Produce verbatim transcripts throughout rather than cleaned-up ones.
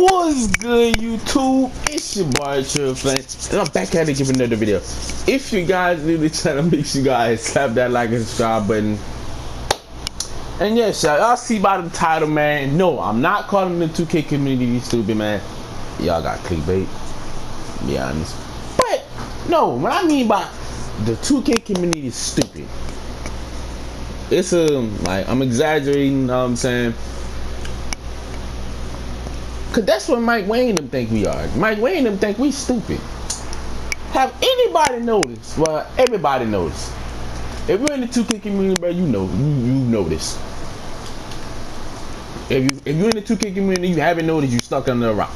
What's good, YouTube? It's your boy Trillflame, and I'm back at it giving another video. If you guys new to the channel, make sure you guys slap that like and subscribe button. And yes, y'all see by the title, man. No, I'm not calling the two K community stupid, man. Y'all got clickbait, be honest. But no, what I mean by the two K community is stupid. It's um, like I'm exaggerating. You know what I'm saying? Cause that's what Mike Wayne them think we are. Mike Wayne them think we stupid. Have anybody noticed? Well, everybody noticed. If you're in the two K community, bro, you know, you, you notice. If you if you're in the two K community, you haven't noticed, you stuck under a rock.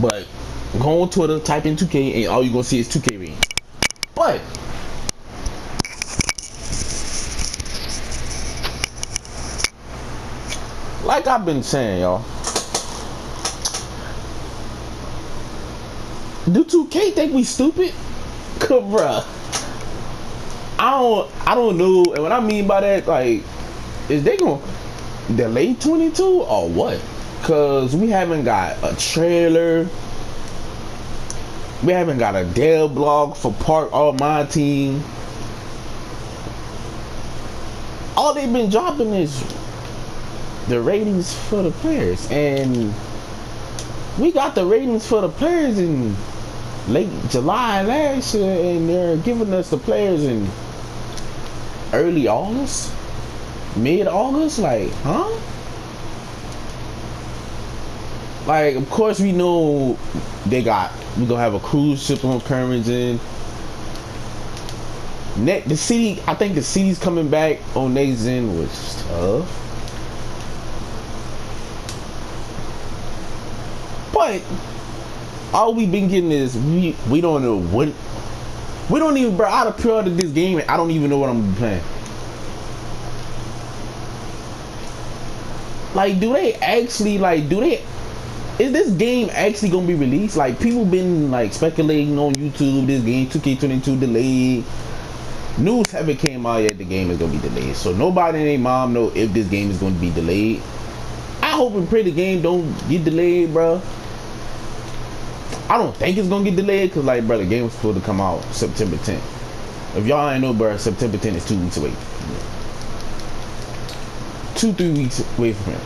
But go on Twitter, type in two K, and all you gonna see is two K ring. But like I've been saying, y'all. Do two K think we stupid? Cause bruh, I don't, I don't know, and what I mean by that, like, is they gonna delay twenty-two or what? Cause we haven't got a trailer, we haven't got a Dell blog for part of my team. All they've been dropping is the ratings for the players, and we got the ratings for the players and. Late July last year, and they're giving us the players in early August, mid August. Like, huh? Like, of course we know they got. We gonna have a cruise ship on Kermit Jink. Net the city. I think the city's coming back on their end, which is tough, but. All we've been getting is we we don't know what we don't even bro out of pre-order this game, and I don't even know what I'm playing. Like, do they actually like do they is this game actually gonna be released? Like, people been like speculating on YouTube, this game two K twenty-two delayed. News haven't came out yet, the game is gonna be delayed. So nobody and their mom know if this game is gonna be delayed. I hope and pray the game don't get delayed, bro. I don't think it's gonna get delayed because, like, brother, the game was supposed to come out September tenth. If y'all ain't know, bro, September tenth is two weeks away. Two, three weeks away from it.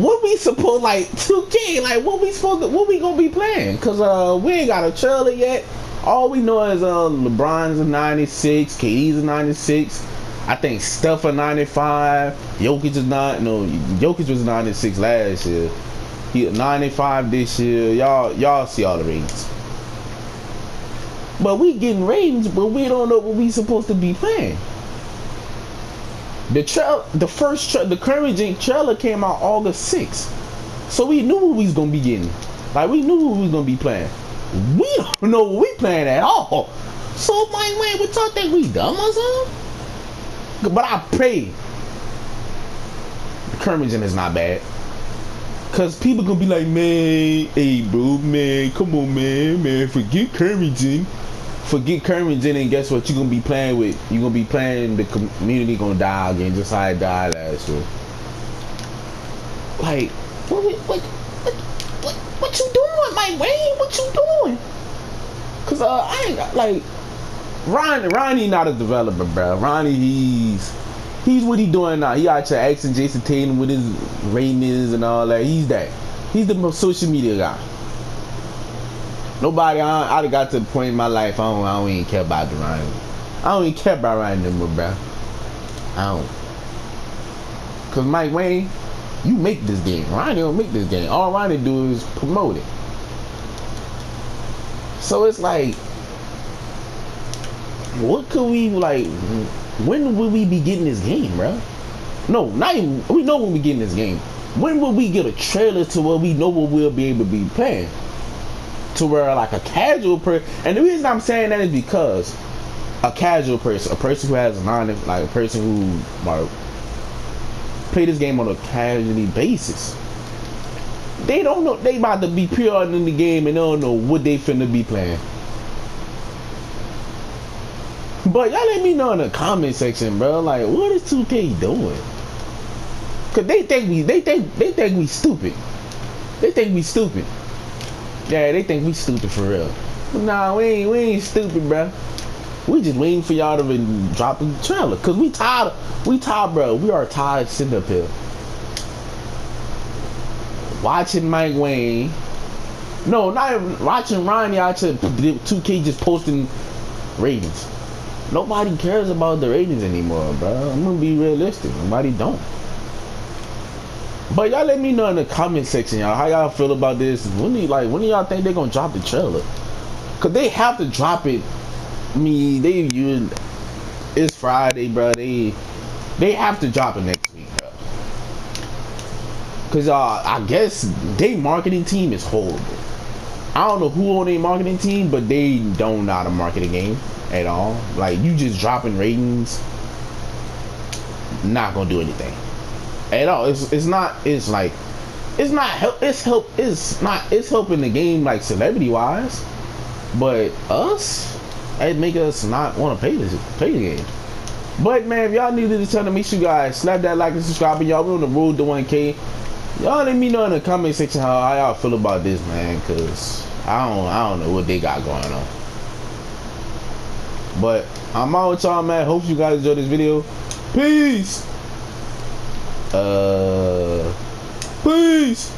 What we supposed like two K? Like, what we supposed to? What we gonna be playing? Cause uh, we ain't got a trailer yet. All we know is uh, LeBron's a ninety-six, K D's a ninety-six. I think Steph a ninety-five. Jokic is not. No, Jokic was ninety-six last year. He ninety-five this year. Y'all, y'all see all the ratings. But we getting ratings, but we don't know what we supposed to be playing. The trail, the first, tra the Kermit Jink trailer came out August sixth, so we knew what we was gonna be getting. Like, we knew what we was gonna be playing. We don't know what we playing at all. So Mike Wayne, what y'all think, we dumb or something? But I pray Kermit Jink is not bad. Cause people gonna be like, man, hey bro, man, come on, man, man, forget Kermit Jink, forget Kermit Jink, and guess what? You gonna be playing with, you gonna be playing the community gonna die again, just how it died last year. Like, what, what, what, what, what you doing, Mike Wayne? What you doing? Cause uh, I ain't got like. Ronnie, Ronnie not a developer, bro. Ronnie, he's he's what he doing now. He out here asking Jason Taylor with his ratings and all that. He's that. He's the most social media guy. Nobody, I, I got to the point in my life I don't, I don't even care about the Ronnie. I don't even care about Ronnie anymore, bro. I don't. Cause Mike Wayne, you make this game. Ronnie don't make this game. All Ronnie do is promote it. So it's like. What could we like? When will we be getting this game, bro? No, not even. We know when we getting this game. When will we get a trailer to where we know what we'll be able to be playing? To where like a casual person. And the reason I'm saying that is because a casual person, a person who has a non, like a person who like, play this game on a casually basis, they don't know they about to be pre-ordering the game and they don't know what they finna be playing. But y'all let me know in the comment section, bro. Like, what is two K doing? Cause they think we, they think, they think we stupid. They think we stupid. Yeah, they think we stupid for real. But nah, we ain't, we ain't stupid, bro. We just waiting for y'all to drop the trailer. Cause we tired, we tired, bro. We are tired sitting up here watching Mike Wayne. No, not even watching Ronnie out to two K just posting ratings. Nobody cares about the ratings anymore, bro. I'm gonna be realistic. Nobody don't. But y'all let me know in the comment section, y'all, how y'all feel about this. When do you, like, when do y'all think they're gonna drop the trailer? Cause they have to drop it. I mean, they use it's Friday, bro. They they have to drop it next week, bro. Cause uh, I guess their marketing team is horrible. I don't know who on their marketing team, but they don't know how to market a game at all. Like, you just dropping ratings, not gonna do anything at all. It's it's not it's like it's not help it's help it's not it's helping the game, like, celebrity wise, but us, it make us not want to pay this play the game. But man, if y'all new to this channel, make sure you guys slap that like and subscribe. And y'all, we on the road to one K. Y'all let me know in the comment section how, how y'all feel about this, man, cause I don't I don't know what they got going on. But I'm out with y'all, man. Hope you guys enjoyed this video. Peace. Uh, peace.